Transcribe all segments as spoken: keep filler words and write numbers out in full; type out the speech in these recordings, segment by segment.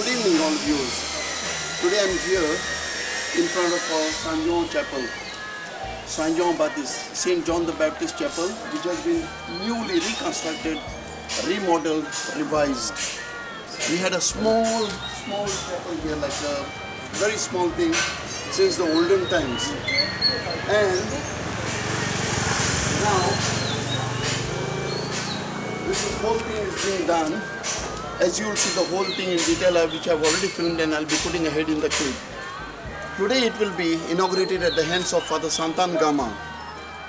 Good evening all viewers. Today I am here in front of our Saint John Chapel, Saint John Baptist, Saint John the Baptist Chapel, which has been newly reconstructed, remodeled, revised. We had a small, small chapel here, like a very small thing since the olden times. And now this whole thing is being done. As you will see the whole thing in detail, which I have already filmed and I will be putting ahead in the clip. Today it will be inaugurated at the hands of Father Santan Gama,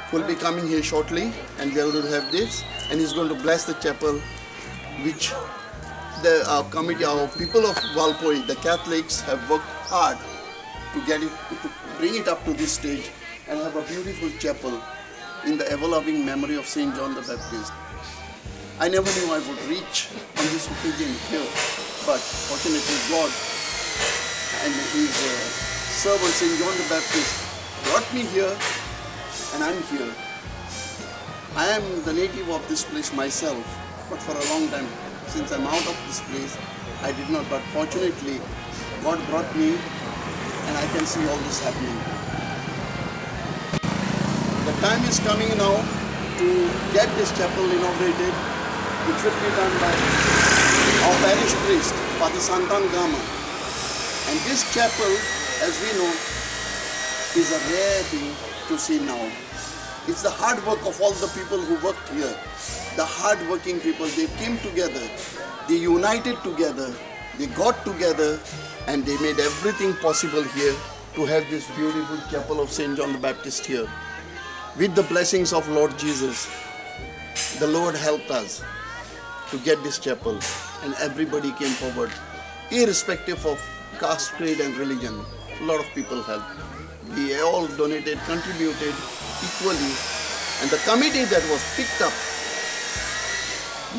who will be coming here shortly, and we are going to have this, and he is going to bless the chapel, which the our committee, our people of Walpoi, the Catholics, have worked hard to get it, to bring it up to this stage and have a beautiful chapel in the ever-loving memory of Saint John the Baptist. I never knew I would reach on this occasion here, but fortunately God and His uh, servant Saint John the Baptist brought me here, and I'm here. I am the native of this place myself, but for a long time, since I'm out of this place, I did not, but fortunately God brought me, and I can see all this happening. The time is coming now to get this chapel inaugurated, which will be done by our parish priest, Father Santan Gama. And this chapel, as we know, is a rare thing to see now. It's the hard work of all the people who worked here. The hard-working people, they came together, they united together, they got together, and they made everything possible here to have this beautiful chapel of Saint John the Baptist here. With the blessings of Lord Jesus, the Lord helped us to get this chapel, and everybody came forward, irrespective of caste, creed and religion. A lot of people helped. We all donated, contributed equally, and the committee that was picked up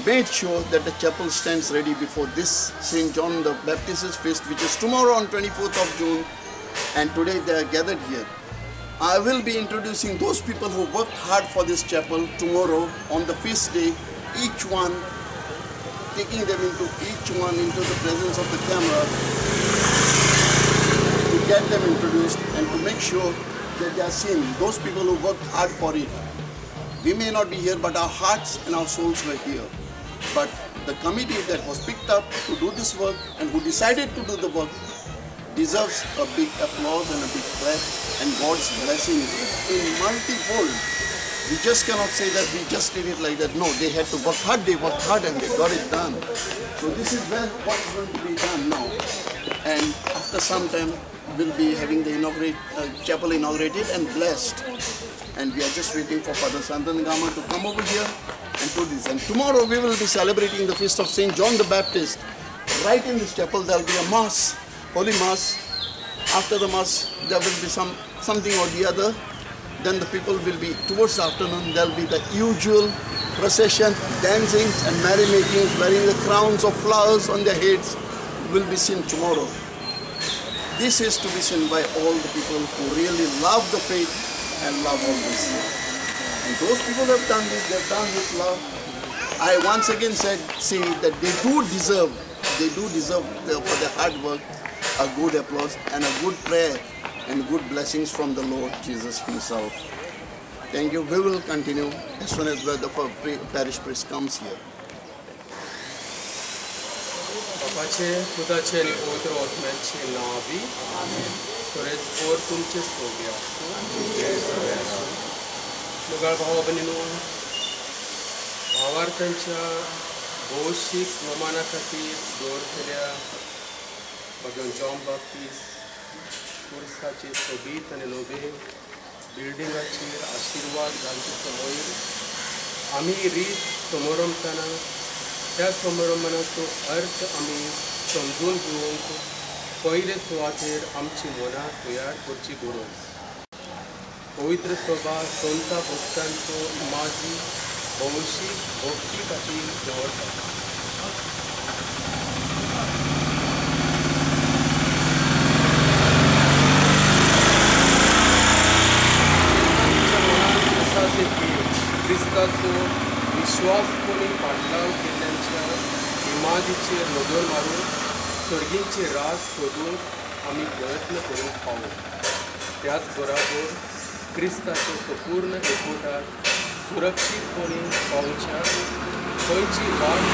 made sure that the chapel stands ready before this Saint John the Baptist's feast, which is tomorrow on twenty-fourth of June, and today they are gathered here. I will be introducing those people who worked hard for this chapel tomorrow on the feast day, each one, taking them into each one into the presence of the camera to get them introduced and to make sure that they are seen, those people who worked hard for it. We may not be here, but our hearts and our souls were here. But the committee that was picked up to do this work and who decided to do the work deserves a big applause and a big breath, and God's blessing in multifold. We just cannot say that we just did it like that. No, they had to work hard, they worked hard and they got it done. So this is where what is going to be done now. And after some time, we'll be having the inaugurate, uh, chapel inaugurated and blessed. And we are just waiting for Father Santan Gama to come over here and do this. And tomorrow we will be celebrating the feast of Saint John the Baptist. Right in this chapel there will be a mass. Holy Mass. After the Mass, there will be some something or the other. Then the people will be, towards the afternoon, there will be the usual procession, dancing and merrymakings, wearing the crowns of flowers on their heads, will be seen tomorrow. This is to be seen by all the people who really love the faith and love all this. And those people who have done this, they have done with love. I once again said, say that they do deserve, they do deserve the, for their hard work, a good applause and a good prayer and good blessings from the Lord Jesus Himself. Thank you. We will continue as soon as the parish priest comes here. Amen. Padhi John Baptist, Kursache Sobit and Lobe, building a cheer, Ashirwad, Ranchi Samoir, Ami Reed, Somoram Tana, Ta Somoramanato, Earth Ami, Somdul Guonko, Koire Swater, Amchi Mona, Tuyar, Kurchi Guros. Povitra Soba, Sonta Boktanto, Maji, Boshi, Bokti Kati, Jordan. Kristacho Vishwas Koni Patlav Killancha Imajiche Nodor Maru सर्गेंचे राज सोदून आमी प्रयत्न करूंक पावू, त्याच बराबर क्रिस्ताच्या संपूर्ण एकवटांत सुरक्षीतपणे पावच्या खंयची वाट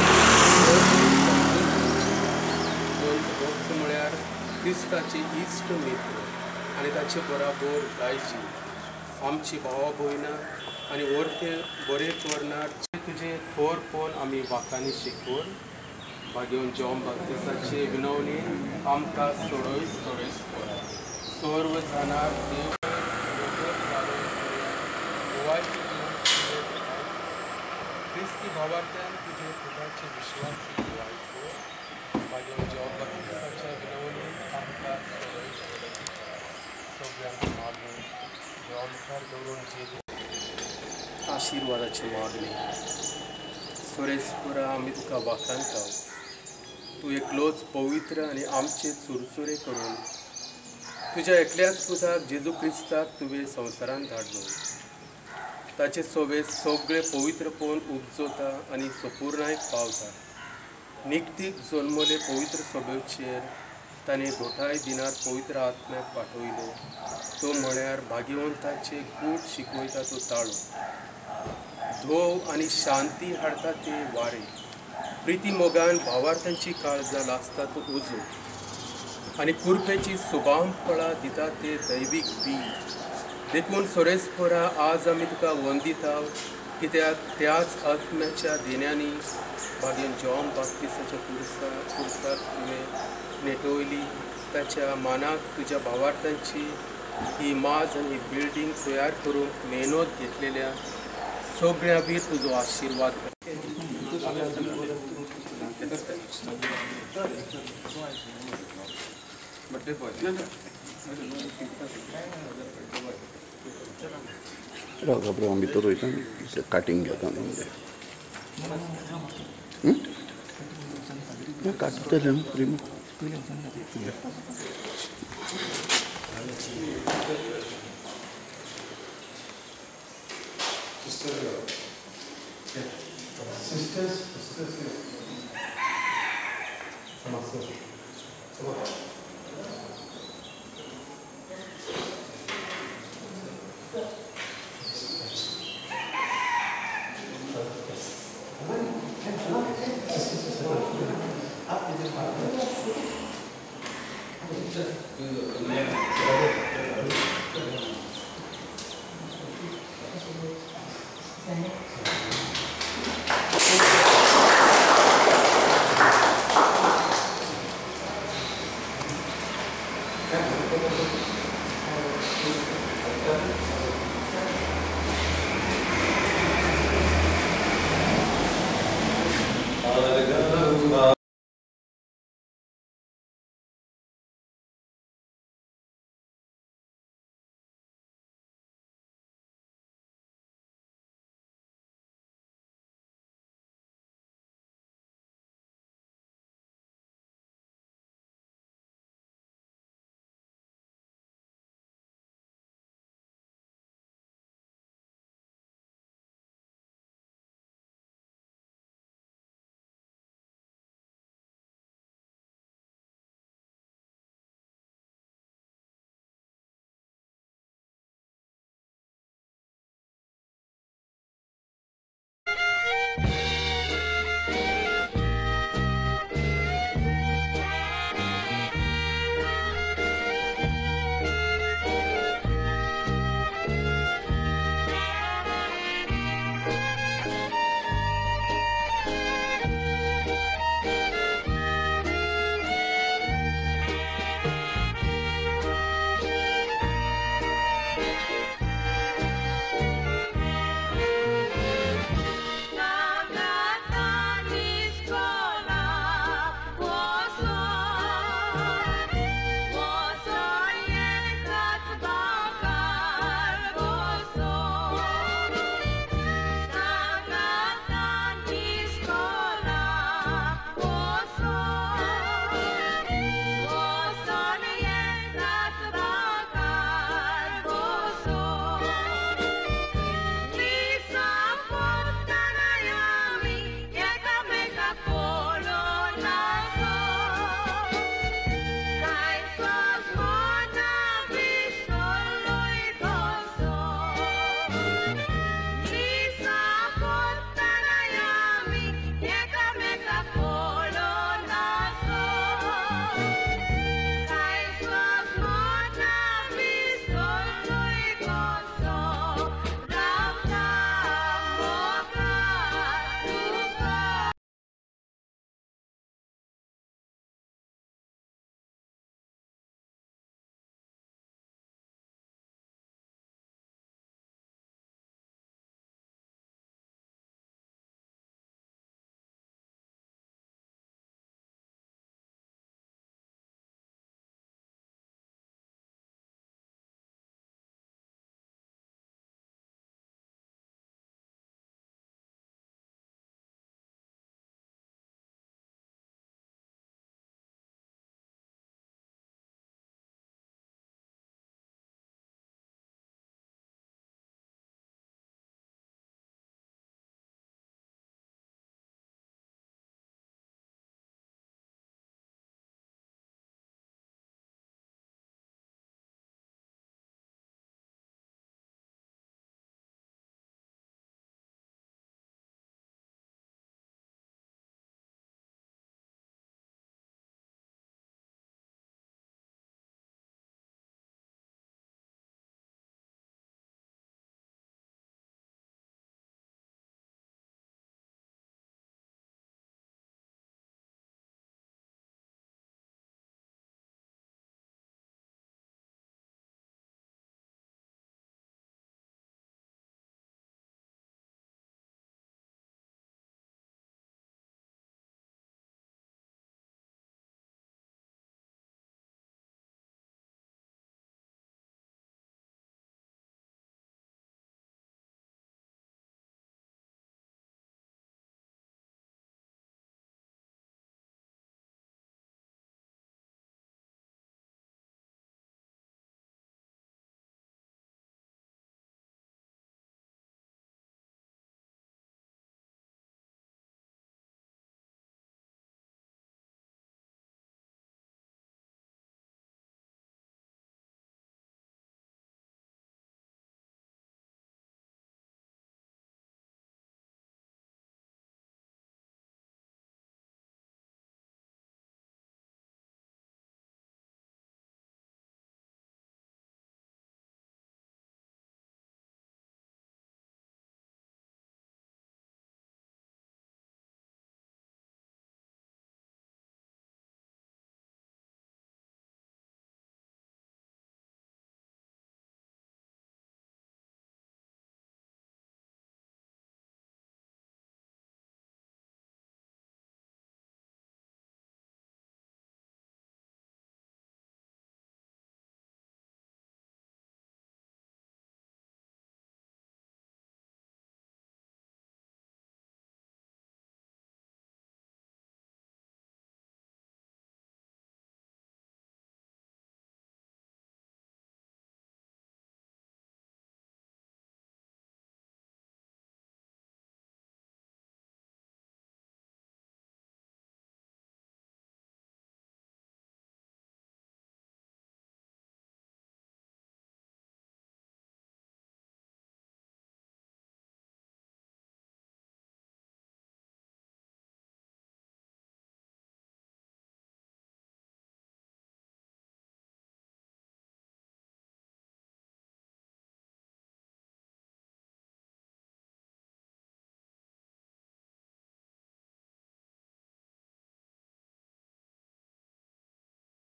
भक्त म्हळ्यार क्रिस्ताचे इश्ट मित्र आनी ताचे बराबर गायची आमची भावा भयणां आनी वर्ते बरें करणार तुजे थोर पोन आमी वाकांनी शिकोवन भाग्यवन जॉम बाप्तिसाचे विनवणी आमकां सोडयस सोडयस कोरा सर्व जाणार देव क्रिस्ती भावांतल्यान तुजे तुज्याचे विश्वास वायको भाग्यवन जॉम बाप्तिसाचे विनवणी आमकां सोडयस सोडयस सगळ्यांक मागून देवा मुखार दवरून जे आशीर्वादाची मागणी सुरेशपुरा आमी तुका वाखाणता तूं एकलोच पवित्र आनी आमचे चुरचुरे करून तुज्या एकल्याच पुताक जेजू क्रिस्ताक तुवें संवसारान धाडलो ताचे सोबेत सगळे पवित्रपण उपजोता आनी संपूर्णायक पावता निकतीक जल्मले पवित्र सोबेचेर ताणें घोटाय दिनार पवित्र आत्म्याक पाठयलो तो म्हळ्यार भाग्यवंताचे कूड शिकवयता तो ताळो धोव आनी शांती हाडटा ते वारे प्रिती मोगान भावार्थांची काळजां लासता तो उजो आनी कुरपेची सुबाम फळां दिता ते दैवीक बी देखून सोरेस्पोरा आज आमी तुका वंदिताव कित्याक त्याच आत्म्याच्या देण्यांनी भाग्यन जॉम बाप्तिसाच्या पुरसा पुरसाक तुवें नेटोयली ताच्या मानाक तुज्या भावार्थांची ही माज आनी ही बिल्डींग तयार करूंक मेहनत घेतलेल्या सगळ्या बी तुजो आशीर्वाद भितर वयता काटींग घेता काटतले Sister, yeah. Sisters, sisters, come on, sir. Come on. Hallelujah.